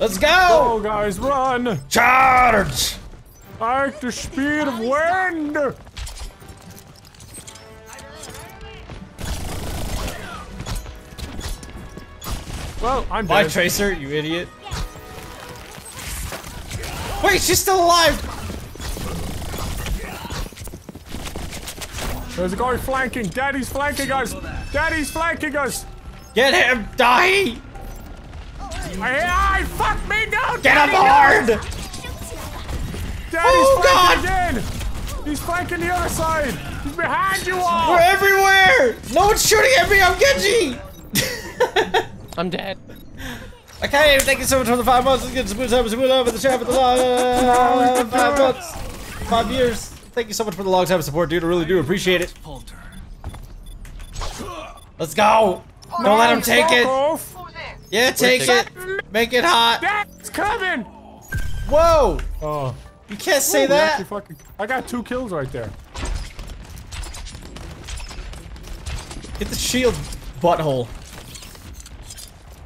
Let's go! Oh, guys, run! Charge! Like the speed of wind! Well, I'm dead. Bye, Tracer, you idiot. Wait, she's still alive! There's a guy flanking. Daddy's flanking us. Daddy's flanking us. Get him, die! Hey, fuck me, no! Get him hard! Daddy's flanking again. He's flanking the other side. He's behind you all. We're everywhere. No one's shooting at me. I'm Genji. I'm dead. Okay, thank you so much for the 5 months. Let's get some good times. We'll have the chat for the 5 months, 5 years. Thank you so much for the long time support, dude. I really do appreciate it. Let's go! Don't let him take it! Yeah, take it! Make it hot! That's coming! Whoa! Oh. You can't say that! I got 2 kills right there. Get the shield, butthole.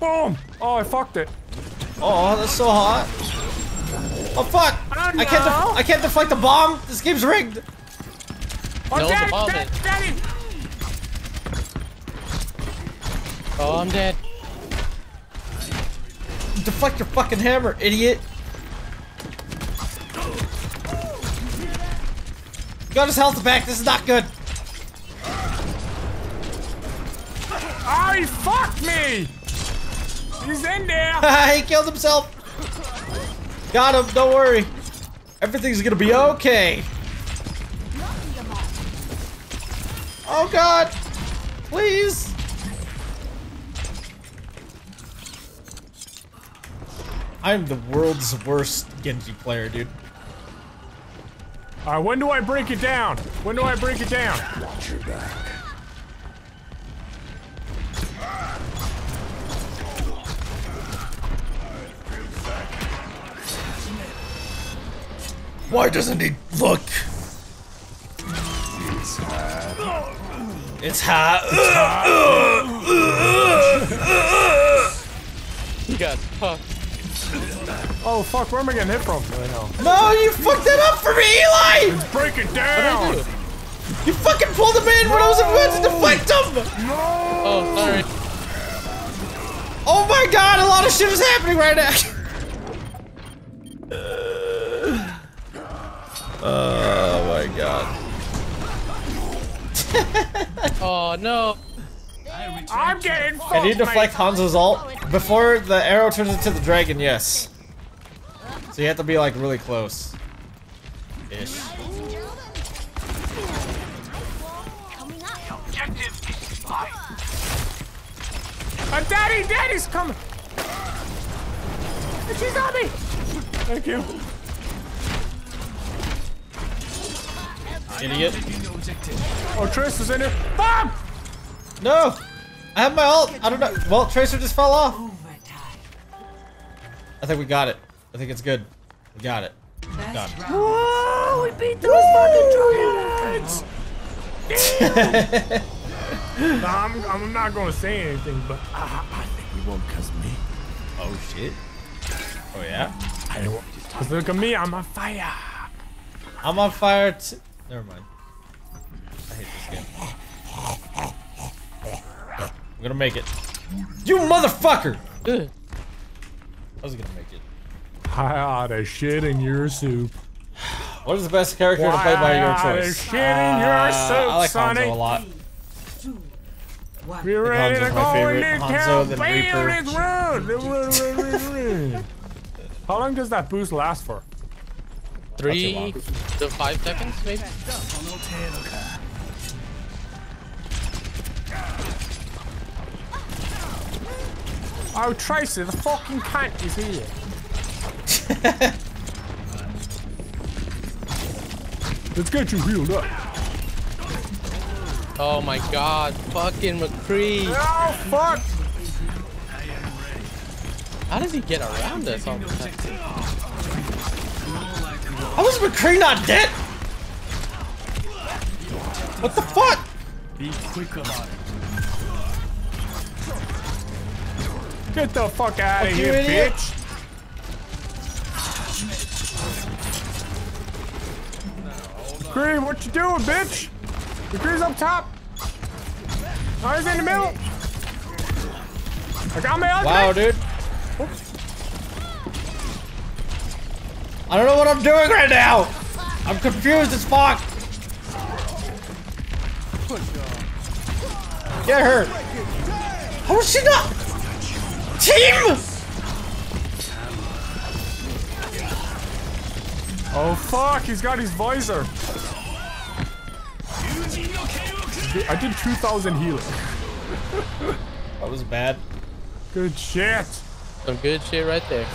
Boom! Oh, I fucked it. Oh, that's so hot. Oh fuck! Oh, no. I can't deflect the bomb. This game's rigged. Oh, no, daddy. Oh, I'm dead. Deflect your fucking hammer, idiot. You got his health back. This is not good. Oh, he fucked me. He's in there. He killed himself. Got him, don't worry. Everything's gonna be okay. Oh god! Please! I'm the world's worst Genji player, dude. Alright, when do I break it down? When do I break it down? Watch your back. Why doesn't he look? It's hot. It's hot. He got fucked. Oh fuck, where am I getting hit from? I know. No, you fucked that up for me, Eli! Let's break it down! You fucking pulled him in when I was about to deflect him! No! Oh, sorry. Oh my god, a lot of shit is happening right now! Oh my god. Oh no. I'm getting fucked. I need to deflect Hanzo's ult before the arrow turns into the dragon, yes. So you have to be like really close. Ish. Daddy's coming. She's on me. Thank you. Idiot. Oh, Tracer's in it. Bomb! No! I have my ult. I don't know. Well, Tracer just fell off. I think we got it. I think it's good. We got it. Got it. Whoa! We beat those fucking dragons! No, I'm not gonna say anything, but I think we won because of me. Oh shit. Oh yeah? I don't want you to talk. Cause look at me, I'm on fire. I'm on fire too. Never mind. I hate this game. I'm gonna make it. You motherfucker! I was gonna make it. Hot as shit in your soup. What is the best character to play by your choice? Shit in your soup, I like Hanzo a lot. We're ready to go in this town. Bam! How long does that boost last for? 3 to 5 seconds, maybe? Oh, Tracer, the fucking cunt is here. Let's get you healed up. Oh my god, fucking McCree. Oh, fuck! How does he get around us all the time? How is McCree not dead? What the fuck? Be quick about it. Get the fuck out of here, bitch! McCree, what you doing, bitch? McCree's up top. Oh, he's in the middle. I got my ultimate. Wow, dude. Oops. I don't know what I'm doing right now. I'm confused as fuck. Get her. How is she not? Team! Oh fuck, he's got his visor. I did 2,000 healing. That was bad. Good shit. Some good shit right there.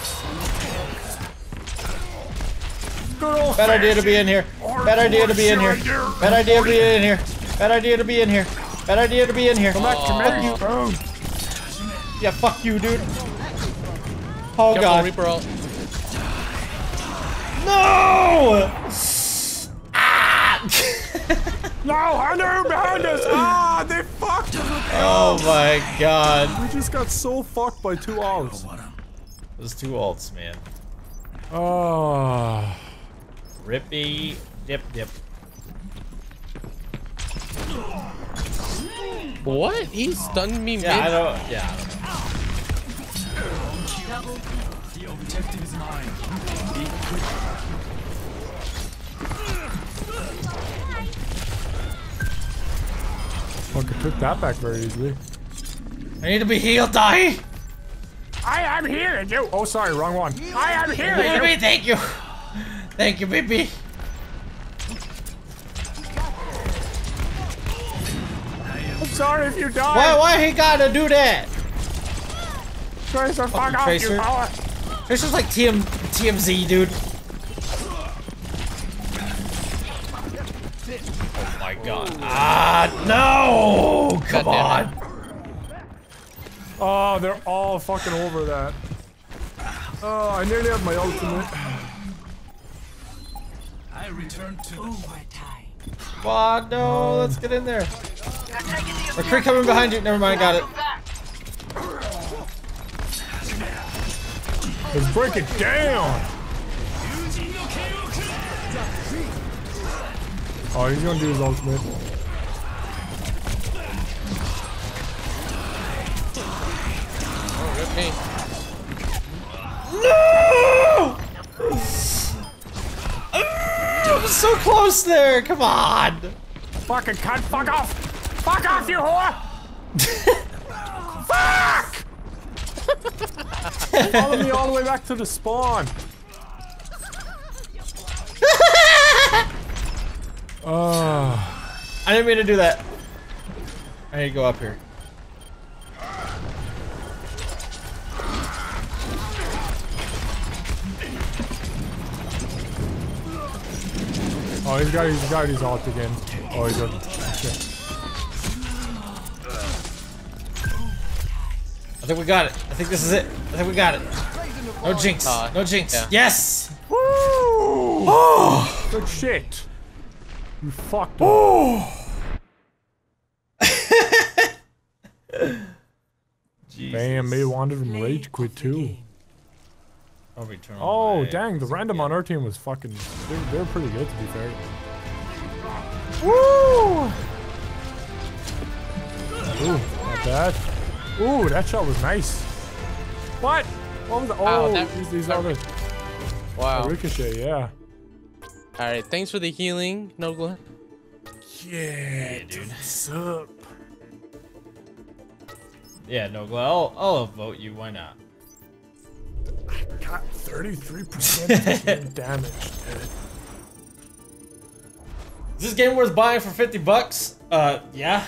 Bad idea to be in here. Bad idea to be in here. Bad idea to be in here. Bad idea to be in here. Bad idea to be in here. Come back to me. Oh. Yeah, fuck you, dude. Oh god. No! Ah! No, Hunter behind us! Ah, they fucked us! Oh my god. We just got so fucked by two alts. Those two alts, man. Oh. Rippy dip dip. What? He stunned me. Yeah, I don't. Yeah. The objective is mine. Fucking took that back very easily. I need to be healed, die. I am here, you. Oh, sorry, wrong one. I am here, baby. You. Thank you, thank you, baby. I'm sorry if you die. Why he gotta do that? Tracer, fuck off, Tracer. You power. Tracer's like TMZ, dude. Oh my god. Ooh. Ah, no! Come on. Oh, they're all fucking over that. Oh, I nearly have my ultimate. I returned to overtime. Fuck, no, let's get in there. McCree coming behind you. Never mind, got it. Let's break it down. Oh, he's gonna do his ultimate. Oh, rip me. No! I was so close there. Come on. Fucking cunt. Fuck off. Fuck off, you whore! Fuck! Follow me all the way back to the spawn. Oh. I didn't mean to do that. I need to go up here. Oh, he's got his ult again. Oh, he's got. Okay. I think we got it. I think this is it. I think we got it. No jinx. No jinx. Yeah. Yes! Woo! Oh! Good shit. You fucked up. Oh! Damn, me wanted him rage quit too. Oh, dang. The random on our team was fucking... They were pretty good, to be fair. Woo! Ooh, not bad. Ooh, that shot was nice. What? What was the, oh, these other... Wow. Oh, ricochet, yeah. Alright, thanks for the healing, Nogla. Yeah, dude. What's up? Yeah, Nogla, I'll vote you, why not? I got 33% damage, dude. Is this game worth buying for $50? Yeah.